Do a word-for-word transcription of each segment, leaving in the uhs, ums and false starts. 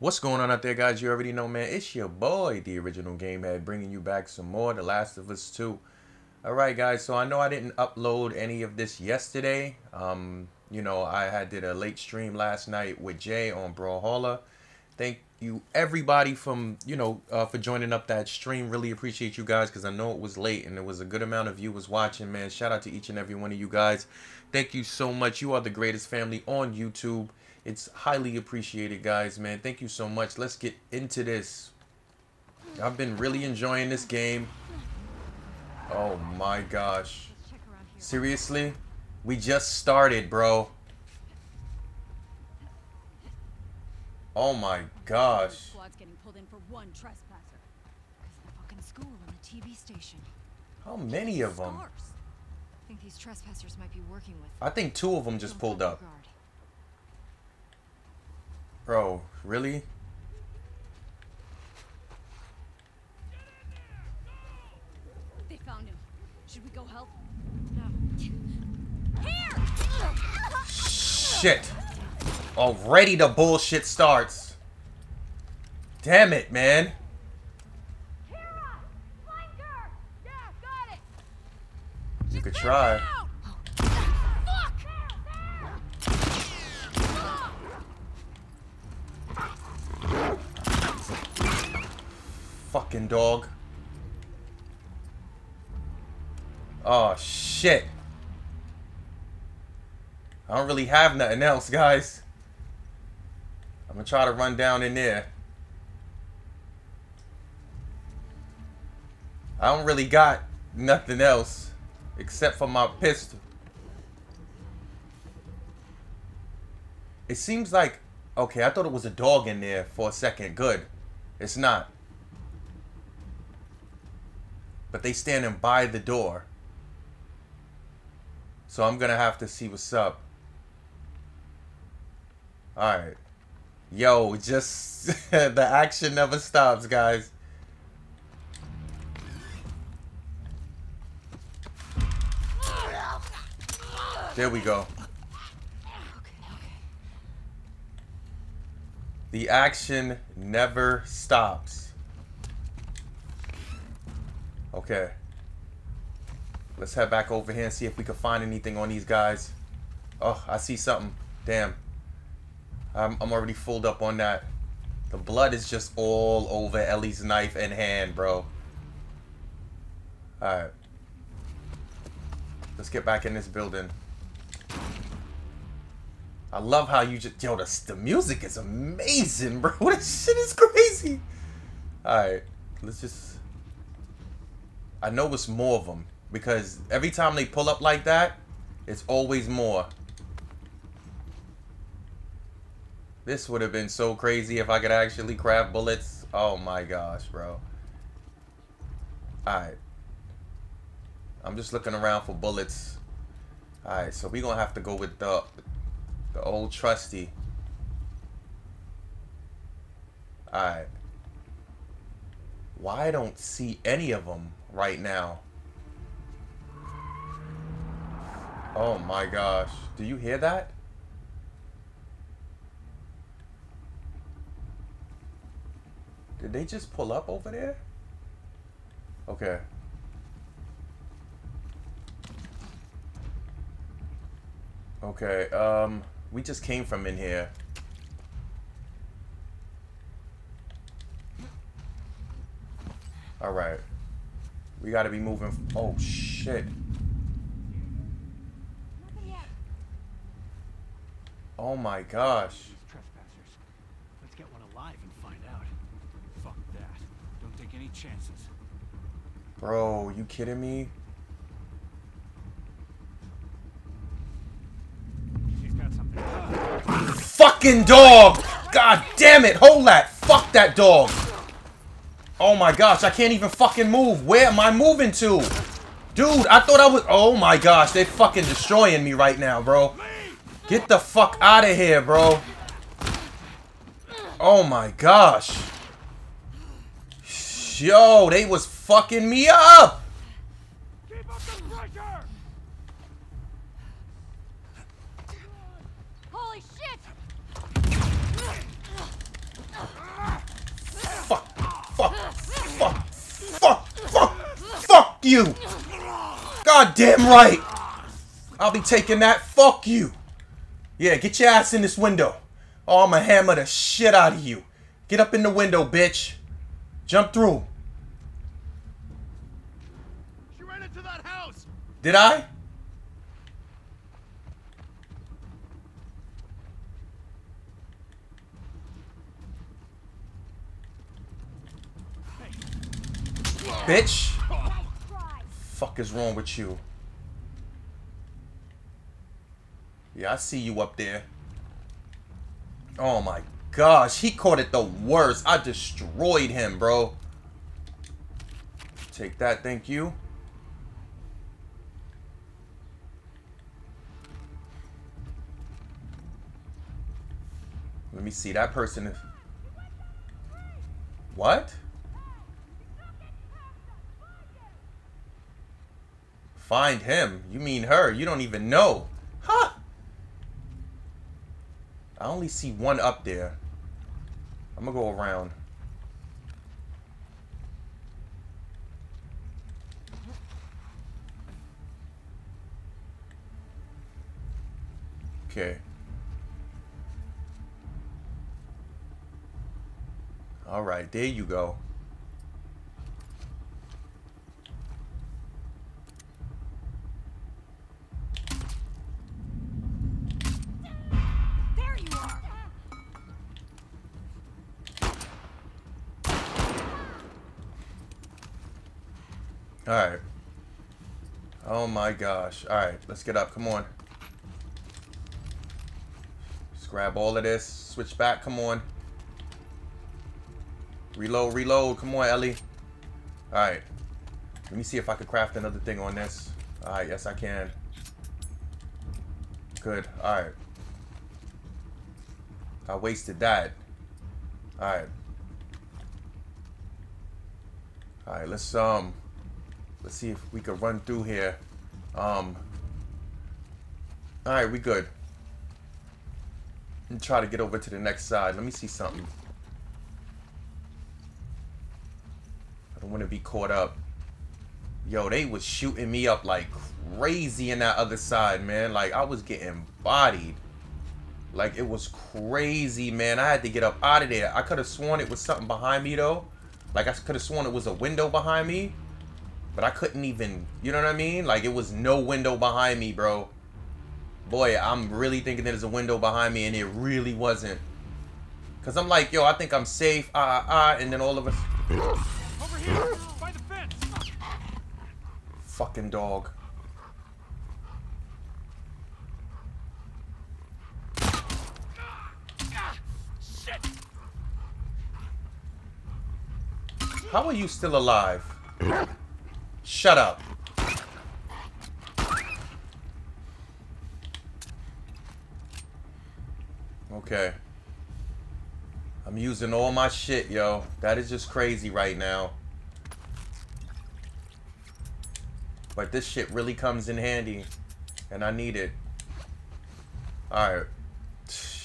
What's going on out there, guys? You already know, man. It's your boy, the Original GameHead, bringing you back some more The Last of Us two. All right, guys. So I know I didn't upload any of this yesterday. Um, you know, I had did a late stream last night with Jay on Brawlhalla. Thank you, everybody, from you know uh, for joining up that stream. Really appreciate you guys, because I know it was late and there was a good amount of you was watching, man. Shout out to each and every one of you guys. Thank you so much. You are the greatest family on YouTube. It's highly appreciated, guys, man. Thank you so much. Let's get into this. I've been really enjoying this game. Oh, my gosh. Seriously? We just started, bro. Oh, my gosh. How many of them? I think two of them just pulled up. Bro, really? They found him. Should we go help? No. Here! Shit. Already the bullshit starts. Damn it, man. Kara! Find her! Yeah, got it. You She's could try. Fucking dog. Oh, shit. I don't really have nothing else, guys. I'm gonna try to run down in there. I don't really got nothing else except for my pistol. It seems like... Okay, I thought it was a dog in there for a second. Good. It's not. But they standing by the door. So I'm going to have to see what's up. Alright. Yo, just... the action never stops, guys. There we go. The action never stops. Okay, let's head back over here and see if we can find anything on these guys. Oh, I see something. Damn. I'm, I'm already fooled up on that. The blood is just all over Ellie's knife and hand, bro. Alright. Let's get back in this building. I love how you just... Yo, the, the music is amazing, bro. This shit is crazy. Alright, let's just... I know it's more of them, because every time they pull up like that, it's always more. This would have been so crazy if I could actually craft bullets. Oh my gosh, bro. Alright. I'm just looking around for bullets. Alright, so we're going to have to go with the, the old trusty. Alright. Why I don't see any of them right now? Oh my gosh. Do you hear that? Did they just pull up over there? Okay. Okay, um, we just came from in here. All right, we gotta be moving. Oh shit! Oh my gosh! Trespassers. Let's get one alive and find out. Fuck that! Don't take any chances. Bro, you kidding me? She's got something. Fucking dog! God damn it! Hold that! Fuck that dog! Oh my gosh, I can't even fucking move. Where am I moving to? Dude, I thought I was... Oh my gosh, they're fucking destroying me right now, bro. Get the fuck out of here, bro. Oh my gosh. Yo, they was fucking me up. Keep up the pressure. Holy shit. you. Goddamn right. I'll be taking that. Fuck you. Yeah, get your ass in this window. Oh, I'ma hammer the shit out of you. Get up in the window, bitch. Jump through. She ran into that house. Did I? Hey. Bitch. Oh. Fuck is wrong with you? Yeah, I see you up there. Oh my gosh, he caught it the worst. I destroyed him, bro. Take that, thank you. Let me see that person. Is... What? Find him. You mean her. You don't even know. Huh? I only see one up there. I'm gonna go around. Okay. All right, there you go. All right. Oh my gosh. All right, let's get up. Come on. Let's grab all of this. Switch back. Come on. Reload, reload. Come on, Ellie. All right. Let me see if I could craft another thing on this. All right, yes, I can. Good. All right. I wasted that. All right. All right, let's, um... let's see if we could run through here. Um, all right, we good. And try to get over to the next side. Let me see something. I don't want to be caught up. Yo, they was shooting me up like crazy in that other side, man. Like, I was getting bodied. Like, it was crazy, man. I had to get up out of there. I could have sworn it was something behind me, though. Like, I could have sworn it was a window behind me. But I couldn't even, you know what I mean? Like, it was no window behind me, bro. Boy, I'm really thinking there's a window behind me, and it really wasn't. Because I'm like, yo, I think I'm safe, ah, uh, ah, uh, and then all of us... Over here, by the fence. Fucking dog. Shit. How are you still alive? Shut up. Okay. I'm using all my shit, yo. That is just crazy right now. But this shit really comes in handy. And I need it. Alright.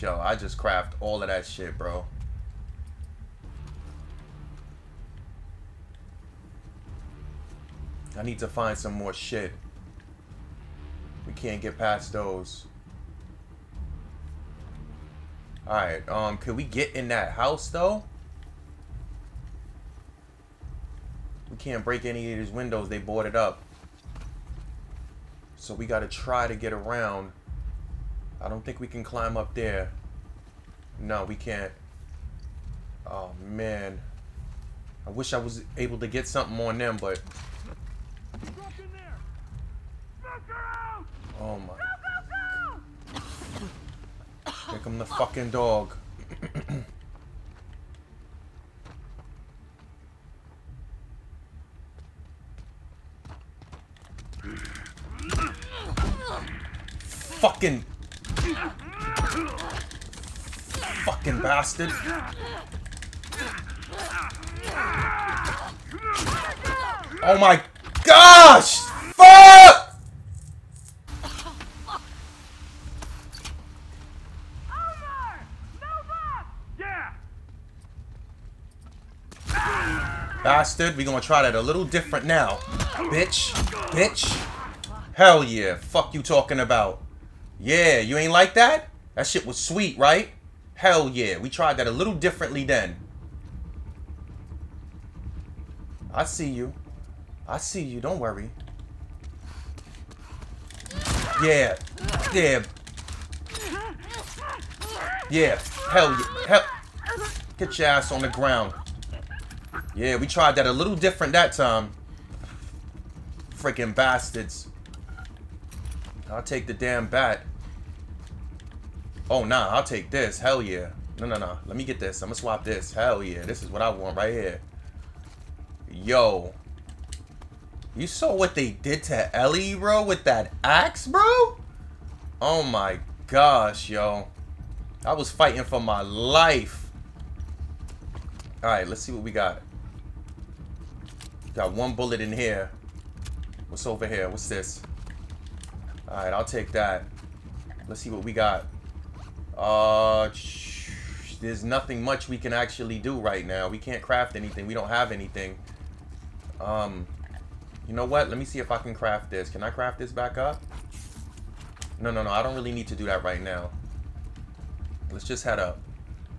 Yo, I just craft all of that shit, bro. I need to find some more shit. We can't get past those. Alright, um, can we get in that house, though? We can't break any of these windows. They boarded up. So we gotta try to get around. I don't think we can climb up there. No, we can't. Oh, man. I wish I was able to get something on them, but... Oh my. Go, go, go! Here comes the fucking dog. Fucking. Fucking bastard. Oh my gosh! Fuck! Over! Nova! Yeah! Bastard, we're gonna try that a little different now. Bitch. Bitch. Hell yeah. Fuck you talking about. Yeah, you ain't like that? That shit was sweet, right? Hell yeah. We tried that a little differently then. I see you. I see you. Don't worry. Yeah. Yeah. Yeah. Hell yeah. Hell. Get your ass on the ground. Yeah, we tried that a little different that time. Freaking bastards. I'll take the damn bat. Oh, nah. I'll take this. Hell yeah. No, no, no. Let me get this. I'm gonna swap this. Hell yeah. This is what I want right here. Yo. You saw what they did to Ellie, bro? With that axe, bro? Oh, my gosh, yo. I was fighting for my life. All right, let's see what we got. Got one bullet in here. What's over here? What's this? All right, I'll take that. Let's see what we got. Uh, there's nothing much we can actually do right now. We can't craft anything. We don't have anything. Um... You know what? Let me see if I can craft this. Can I craft this back up? No, no, no. I don't really need to do that right now. Let's just head up.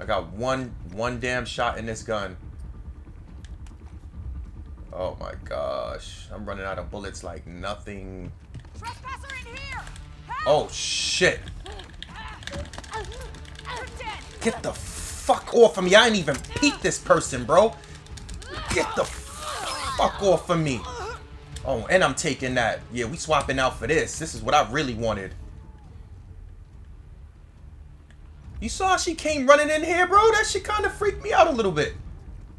I got one one damn shot in this gun. Oh, my gosh. I'm running out of bullets like nothing. Trespasser in here! Oh, shit. Get the fuck off of me. I ain't even peeked this person, bro. Get the fuck off of me. Oh, and I'm taking that. Yeah, we swapping out for this. This is what I really wanted. You saw she came running in here, bro? That shit kind of freaked me out a little bit.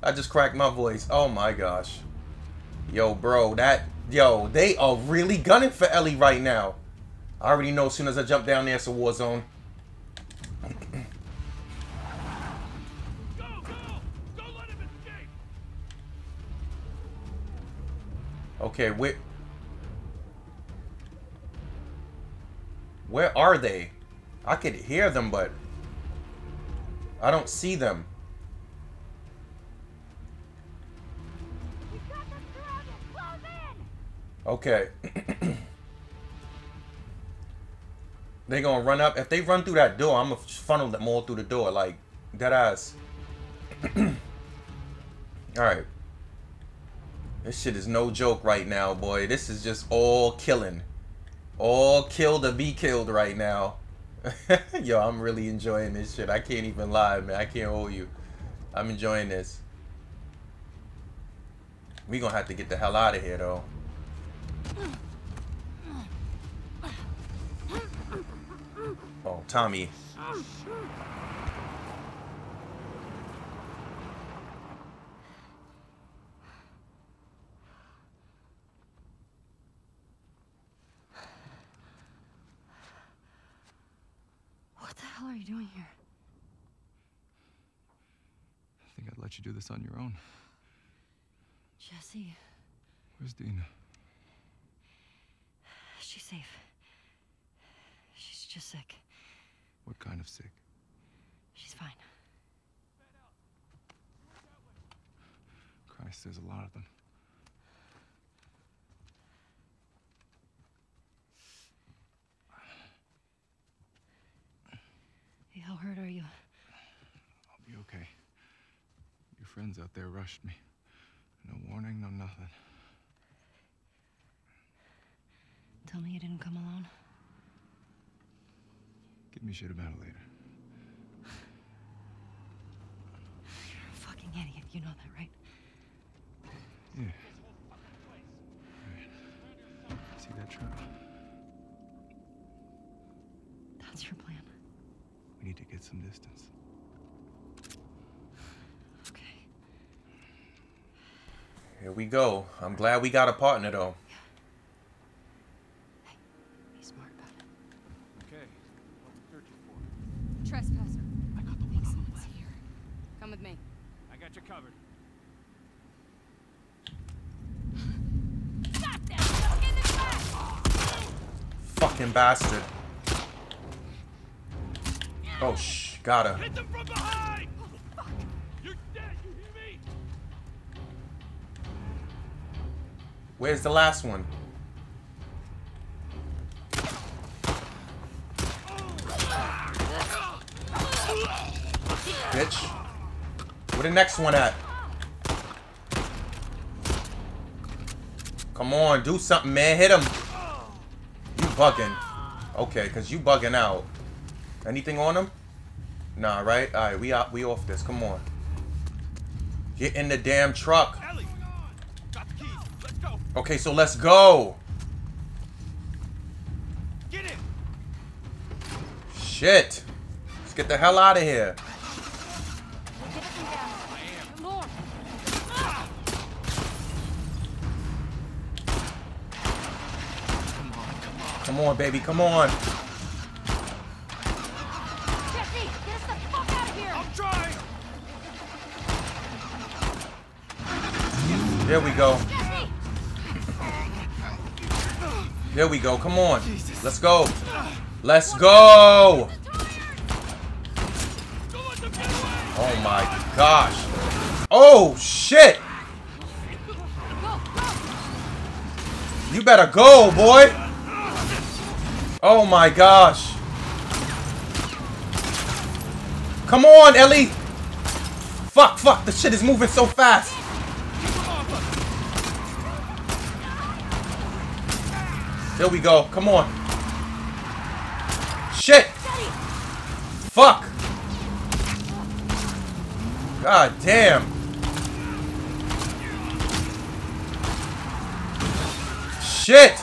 I just cracked my voice. Oh, my gosh. Yo, bro, that... Yo, they are really gunning for Ellie right now. I already know as soon as I jump down there, it's a war zone. Go, go! Don't let him escape! Okay, where, where are they? I could hear them, but I don't see them. We've got them surrounded. Close in. Okay. They gonna run up. If they run through that door, I'm gonna funnel them all through the door, like dead ass. All right. This shit is no joke right now, boy. This is just all killing. All killed or be killed right now. Yo, I'm really enjoying this shit. I can't even lie, man. I can't hold you. I'm enjoying this. We gonna have to get the hell out of here, though. Oh, Tommy. What are you doing here? I think I'd let you do this on your own. Jesse. Where's Dina? She's safe. She's just sick. What kind of sick? She's fine. Christ, there's a lot of them. How hurt are you? I'll be okay. Your friends out there rushed me. No warning, no nothing. Tell me you didn't come alone. Give me shit about it later. You're a fucking idiot. You know that, right? Yeah. All right. See that truck? That's your plan. We need to get some distance. Okay. Here we go. I'm glad we got a partner, though. Yeah. Hey, be smart about it. Okay. What's the searching for? Trespasser. I got the one on the left. Here. Come with me. I got you covered. Got them! In the back! Fucking bastard. Oh, shh, gotta. Hit them from behind! Oh, fuck. You're dead, you hear me? Where's the last one? Bitch. Where the next one at? Come on, do something, man. Hit him. You bugging. Okay, because you bugging out. Anything on him? Nah, right? All right, we out, we off this. Come on. Get in the damn truck. Ellie, got the keys. Let's go. Okay, so let's go. Get in. Shit. Let's get the hell out of here. Come on, come on. Come on, baby. Come on. There we go. There we go. Come on. Let's go. Let's go. Oh my gosh. Oh shit. You better go, boy. Oh my gosh. Come on, Ellie. Fuck, fuck. The shit is moving so fast. There we go. Come on. Shit. Fuck. God damn. Shit.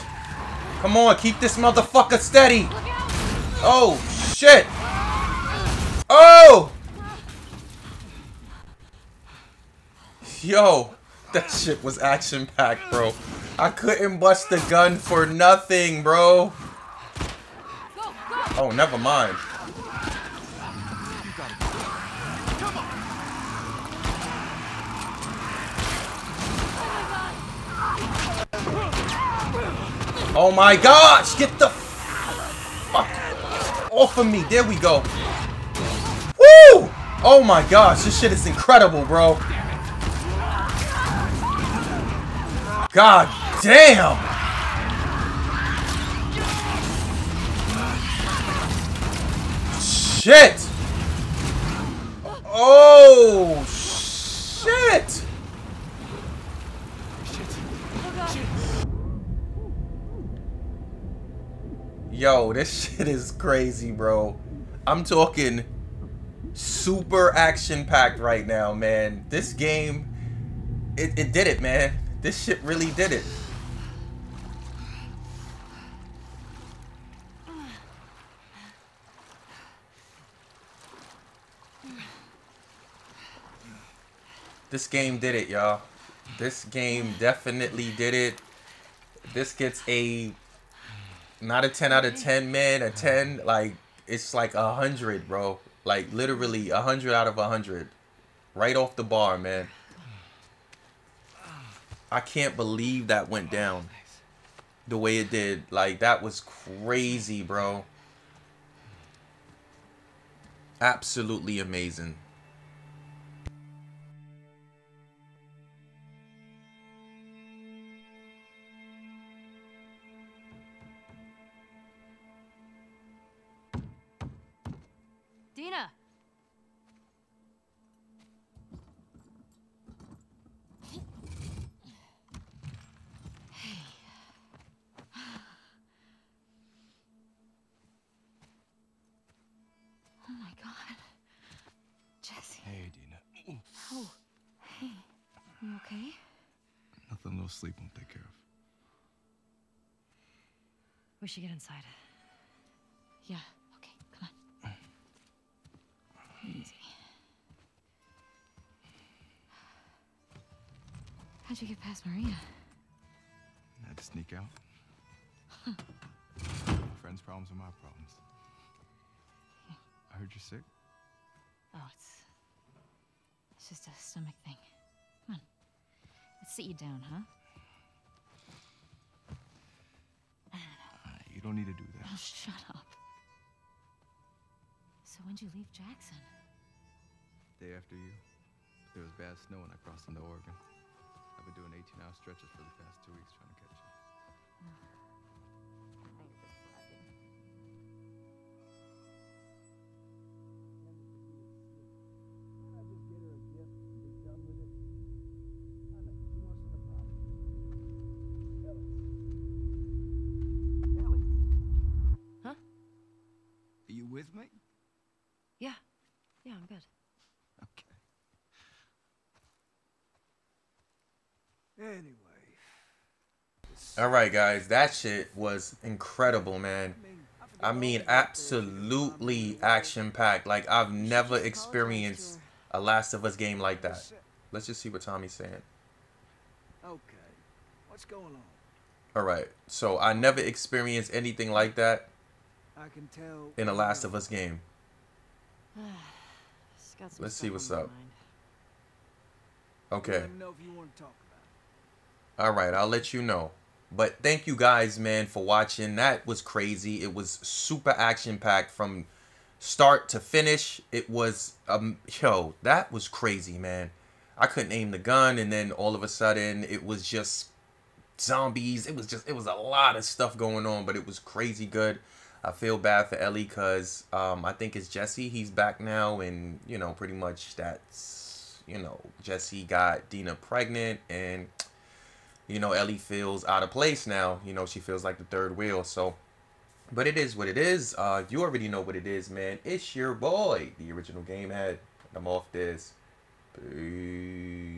Come on. Keep this motherfucker steady. Oh, shit. Oh. Yo. That shit was action-packed, bro. I couldn't bust the gun for nothing, bro. Go, go. Oh, never mind. Come on. Oh my gosh, get the fuck off of me. There we go. Woo! Oh my gosh, this shit is incredible, bro. God damn! Shit! Oh shit! Yo, this shit is crazy, bro. I'm talking super action-packed right now, man. This game, it, it did it, man. This shit really did it. This game did it, y'all. This game definitely did it. This gets a not a ten out of ten, man. A ten, like it's like a hundred, bro. Like literally a hundred out of a hundred, right off the bar, man. I can't believe that went down the way it did. Like, that was crazy, bro. Absolutely amazing. Dina. Okay. Nothing a little sleep won't take care of. We should get inside. Yeah. Okay. Come on. Easy. How'd you get past Maria? I had to sneak out. Huh. Friends' problems are my problems. Yeah. I heard you're sick. Oh, it's it's just a stomach thing. Sit you down, huh? Uh, you don't need to do that. Oh, shut up. So when'd you leave Jackson? Day after you. There was bad snow and I crossed into Oregon. I been doing eighteen hour stretches for the past two weeks trying to catch you. Thanks for slapping. Can I just get her a gift and be done with it? I know, she wants to problem. Ellie. Ellie. Huh? Are you with me? Yeah. Yeah, I'm good. Okay. Anyway. All right, guys, that shit was incredible, man. I mean, absolutely action-packed. Like, I've never experienced a Last of Us game like that. Let's just see what Tommy's saying. Okay, what's going on? All right, so I never experienced anything like that in a Last of Us game. Let's see what's up. Okay. All right, I'll let you know. But thank you guys, man, for watching. That was crazy. It was super action-packed from start to finish. It was, um, yo, that was crazy, man. I couldn't aim the gun, and then all of a sudden, it was just zombies. It was just, it was a lot of stuff going on, but it was crazy good. I feel bad for Ellie because um, I think it's Jesse. He's back now, and, you know, pretty much that's, you know, Jesse got Dina pregnant, and... you know, Ellie feels out of place now. You know, she feels like the third wheel. So, but it is what it is. Uh, you already know what it is, man. It's your boy, the original Gamehead. I'm off this. Peace.